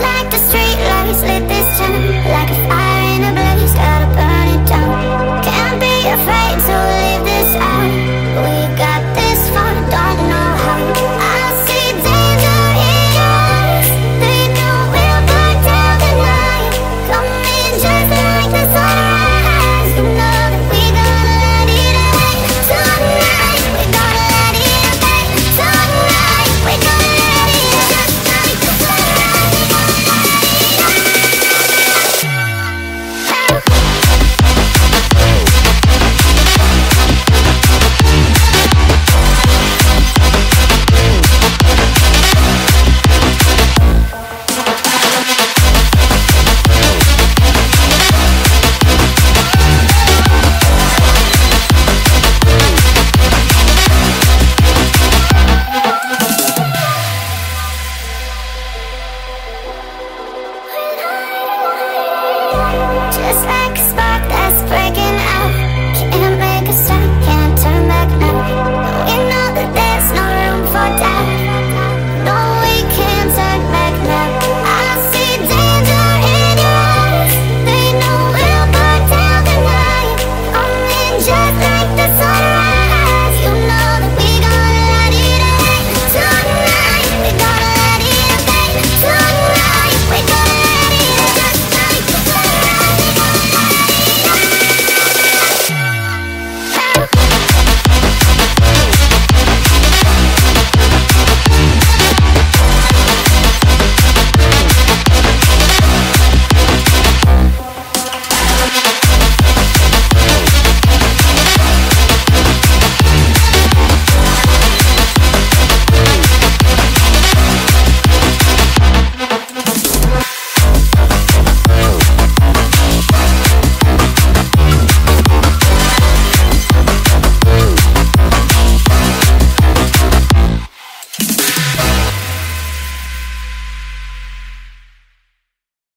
like the street lights lit.